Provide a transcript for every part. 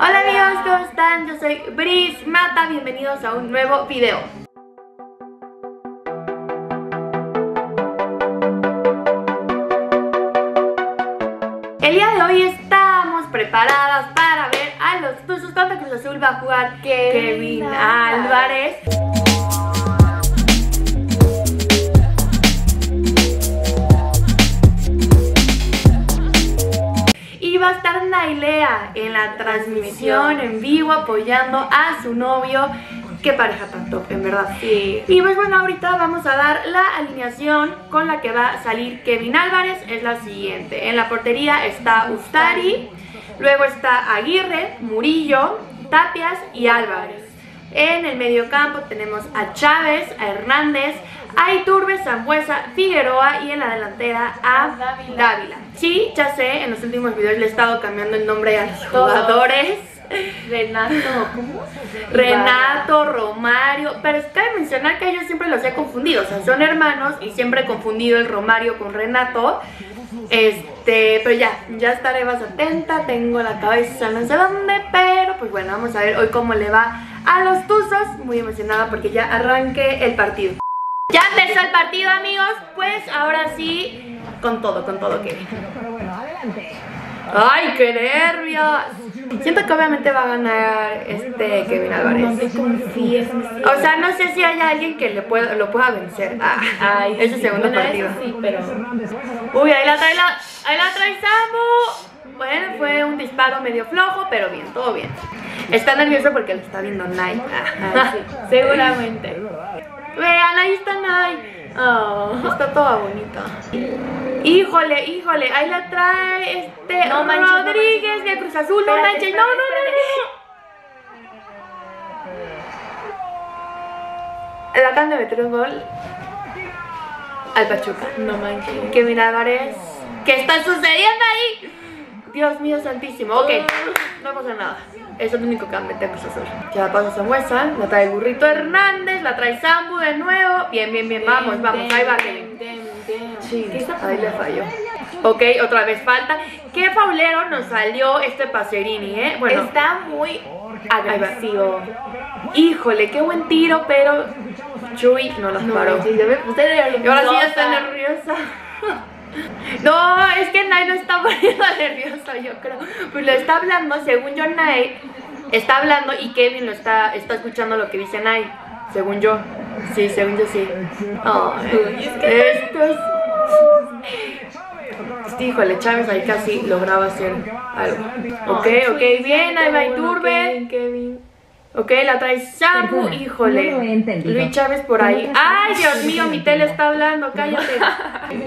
Hola amigos, ¿cómo están? Yo soy Bris Mat, bienvenidos a un nuevo video. El día de hoy estamos preparadas para ver a los TUZOS contra Cruz Azul. Va a jugar Kevin Álvarez. Va a estar Nailea en la transmisión en vivo apoyando a su novio. Qué pareja tan top, en verdad. Sí. Y pues bueno, ahorita vamos a dar la alineación con la que va a salir Kevin Álvarez. Es la siguiente: en la portería está Ustari, luego está Aguirre, Murillo, Tapias y Álvarez. En el mediocampo tenemos a Chávez, a Hernández, a Iturbe, Sambuesa, Figueroa y en la delantera a Dávila. Sí, ya sé, en los últimos videos le he estado cambiando el nombre a los jugadores. Renato Romario. Pero es que cabe mencionar que yo siempre los he confundido. O sea, son hermanos y siempre he confundido el Romario con Renato. Pero ya estaré más atenta. Tengo la cabeza no sé dónde, pero pues bueno, vamos a ver hoy cómo le va a los TUZOS. Muy emocionada porque ya arranqué el partido. Ya empezó el partido, amigos. Pues ahora sí, con todo, Kevin. Pero bueno, adelante. ¡Ay, qué nervios! Siento que obviamente va a ganar Kevin Álvarez. No me confíes. O sea, no sé si hay alguien que lo pueda vencer. Ay, es el segundo partido. Sí, pero... Uy, ahí la trae Samu. Bueno, fue un disparo medio flojo, pero bien, todo bien. Está nervioso porque lo está viendo Nike. Sí, seguramente. Vean, ahí está Nike. Oh, está toda bonita. Híjole, ahí la trae Omar Rodríguez de Cruz Azul. No manches, no. Le acaban de meter un gol al Pachuca. No manches. Kevin Álvarez. ¿Qué está sucediendo ahí? Dios mío santísimo. Ok, no pasa nada. Eso es lo único que han metido Cruz Azul. Ya la pasa Sambuesa, la trae el burrito Hernández, la trae Sambu de nuevo. Bien, vamos, ahí va Kevin. Sí, ahí le falló. Ok, otra vez falta. Qué faulero nos salió Pacerini, ¿eh? Bueno, está muy agresivo. Híjole, qué buen tiro, pero Chuy no los paró. Y ahora sí ya está nerviosa. No, es que Nai lo está poniendo nervioso, yo creo. Pues lo está hablando, según yo Nai está hablando y Kevin lo está escuchando lo que dice Nai. Según yo. Sí, según yo sí. Oh, híjole, Chávez ahí casi lograba hacer algo. Ok, bien, ahí va Iturbe. Kevin. Ok, la trae Samu, híjole. Luis Chávez por ahí. ¡Ay, Dios mío! Mi tele está hablando, cállate.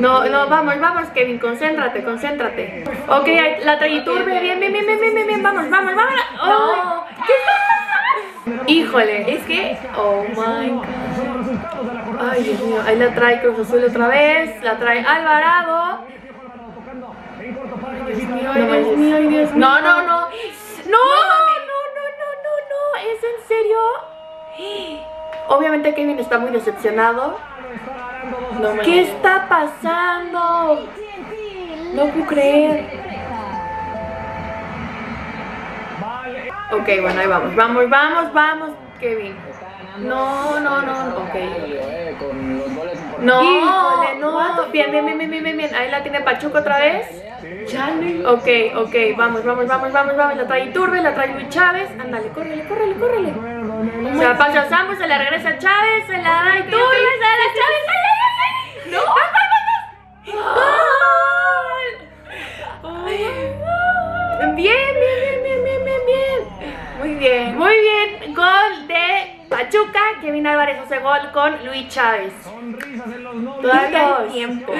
No, vamos, Kevin, concéntrate. Ok, la trae Iturbe, bien, vamos. ¡Oh! ¿Qué? Híjole, es que... Oh my God. Ay, Dios mío, ahí la trae Cruz Azul otra vez. La trae Alvarado. Dios mío. No, ¿es en serio? Obviamente Kevin está muy decepcionado. ¿Qué está pasando? No puedo creer. Ok, bueno, ahí vamos, Kevin. No. No. Bien. Ahí la tiene Pachuco otra vez. Ok, vamos. La trae Iturbe, la trae Luis Chávez. Ándale, córrele. Se la pasa a Sambo, se la regresa a Chávez, se la da Iturbe, se la da Chávez. ¡No! ¡Gol! Bien. Muy bien. Gol de Pachuca. Kevin Álvarez hace gol con Luis Chávez. Todavía hay tiempo.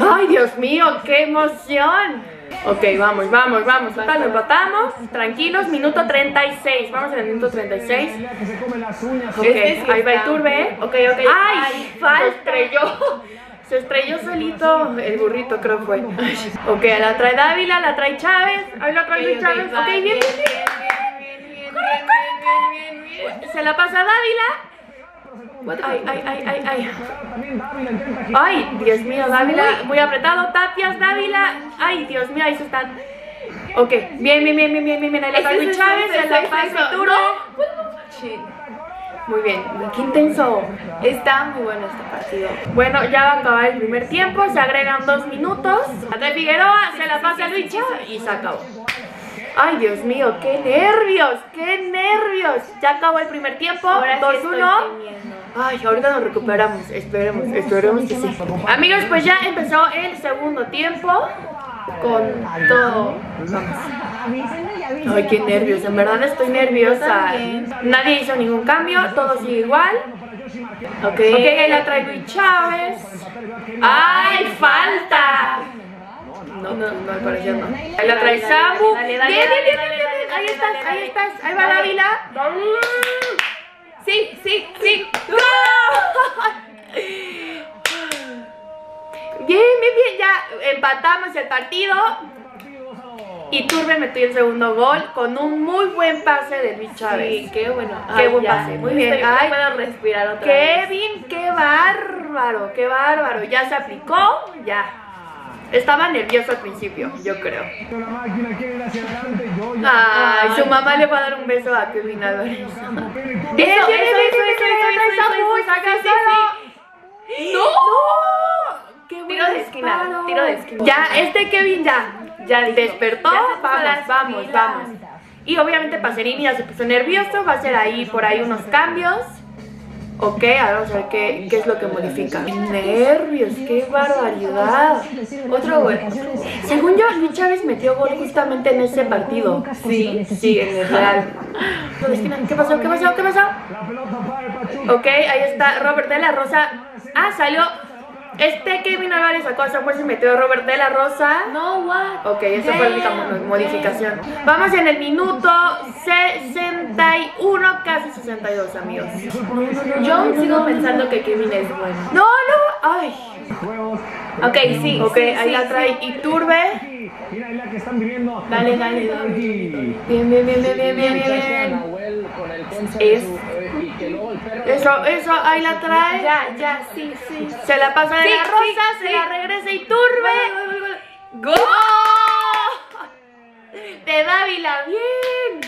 ¡Ay, Dios mío! ¡Qué emoción! Ok, vamos. Ahorita lo empatamos. Tranquilos, minuto 36. Vamos en el minuto 36. Ok, ahí va Iturbe. Ok. ¡Ay, falta! Se estrelló solito el burrito, creo fue. Ok, la trae Dávila, la trae Chávez. Ahí la trae Luis Chávez. Ok, bien. Se la pasa a Dávila. Ay, Dios mío, Dávila, muy apretado, Tapias, Dávila, ay, Dios mío, ahí se están, Ok, bien. Ahí la paso Chávez, ahí la paso duro. Sí. Muy bien, qué intenso. Está muy bueno este partido. Bueno, ya va a acabar el primer tiempo. Se agregan 2 minutos. De Figueroa se la pasa a Luis Chávez y se acabó. Ay, Dios mío, qué nervios, qué nervios. Ya acabó el primer tiempo, 2-1. Ay, ahorita nos recuperamos. Esperemos que sí. Amigos, pues ya empezó el segundo tiempo. Con todo. Ay, qué nervios, en verdad estoy nerviosa. Nadie hizo ningún cambio, todo sigue igual. Ok, ahí la traigo y Chávez. ¡Ay, falta! No, al parecer no. Ahí la trae Samu. Bien. Ahí estás. Ahí va Dávila. Sí. ¡Gol! Bien, ya empatamos el partido. Iturbe metió el segundo gol con un muy buen pase de Luis Chávez. Sí, qué bueno. Qué buen pase. Muy bien. Ay, puedo respirar otra vez. Kevin, qué bárbaro, qué bárbaro. Ya se aplicó, ya. Estaba nervioso al principio, yo creo. Ay, su mamá le va a dar un beso a Kevin Álvarez. Tiro de esquina. Ya, este Kevin ya despertó. Vamos. Y obviamente Pacerini ya se puso nervioso. Va a hacer ahí por ahí unos cambios. Ok, ahora vamos a ver qué es lo que modifica. Nervios, qué barbaridad. Otro gol. Según yo, Luis Chávez metió gol justamente en ese partido. Sí, en el Real. ¿Qué pasó? Ok, ahí está Robert de la Rosa. Ah, salió. Este Kevin Álvarez sacó a Sambuesa y metió a Robert de la Rosa. No, what? Ok, esa fue la modificación. Vamos en el minuto 61, casi 62, amigos. Yo sigo pensando que Kevin es bueno. No, ay. Ok, sí, ahí la trae Iturbe. Dale. Bien. Eso, ahí la trae. Ya, sí. Se la pasa de la Rosa, la regresa Iturbe. ¡Gol! De Dávila, bien.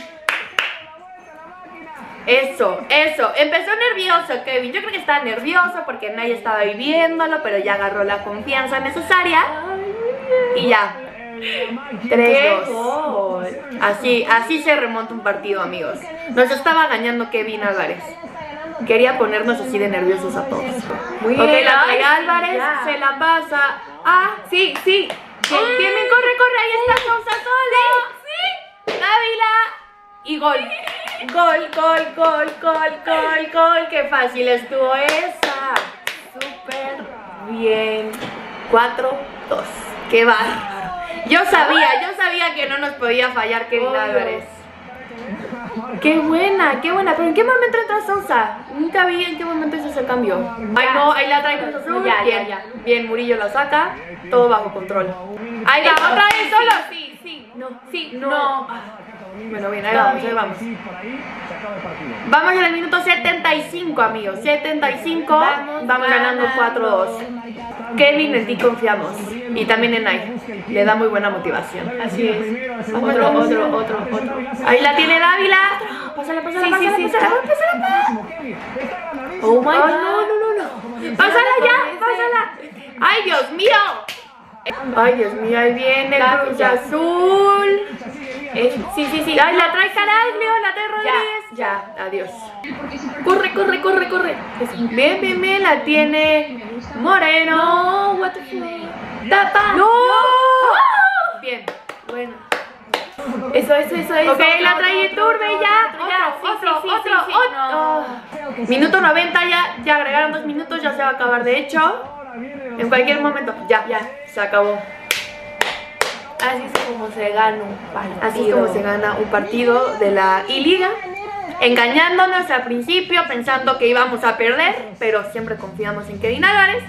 Eso. Empezó nervioso Kevin. Yo creo que estaba nervioso porque nadie estaba viviéndolo, pero ya agarró la confianza necesaria. Y ya. 3-2. Así se remonta un partido, amigos. Nos estaba engañando Kevin Álvarez. Quería ponernos así de nerviosos a todos. Muy bien. Ok, la trae Álvarez, se la pasa. Sí. Bien, corre. Ahí está Sonsatolo. Sí. Dávila. Y gol. Gol. Qué fácil estuvo esa. Súper bien. 4-2. Qué bárbaro. Yo sabía que no nos podía fallar Kevin Álvarez. Qué buena. Pero ¿en qué momento entra Sosa? Nunca vi en qué momento hizo ese cambio. Ay, no, ahí la trae Cruz Azul. Ya. Bien, Murillo la saca. Todo bajo control. Ahí la otra vez solo. No. Bueno, bien, ahí vamos. Vamos en el minuto 75, amigos. 75, vamos ganando 4-2. Kevin, en ti confiamos. Y también en Nike. Le da muy buena motivación. Así es. Otro. Ahí la tiene Dávila. Pásala. Oh my God. No. Pásala. Ay, Dios mío, ahí viene Cruz Azul. Sí. Ay, la trae Caraglio, la trae Rodríguez. Ya, adiós. Corre. Bien, la tiene Moreno. No, what the fuck. Tata. No. Bien, bueno. Eso. Ok, la trae Iturbe ya. Otro. Minuto 90 ya agregaron 2 minutos, ya se va a acabar de hecho. En cualquier momento, ya, se acabó. Así es como se gana un partido. Así es como se gana un partido de la I Liga. Engañándonos al principio, pensando que íbamos a perder, pero siempre confiamos en Kevin Álvarez.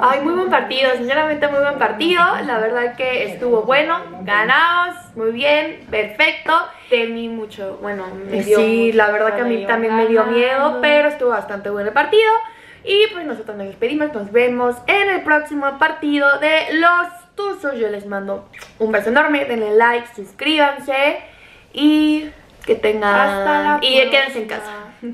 Ay, muy buen partido, sinceramente muy buen partido. La verdad que estuvo bueno. Ganamos, muy bien, perfecto. Temí mucho, bueno, me dio mucho, la verdad que a mí también me dio miedo, pero estuvo bastante bueno el partido. Y pues nosotros nos despedimos, nos vemos en el próximo partido de los TUZOS. Yo les mando un beso enorme, denle like, suscríbanse y que tengan... Hasta la próxima. Y quédense en casa.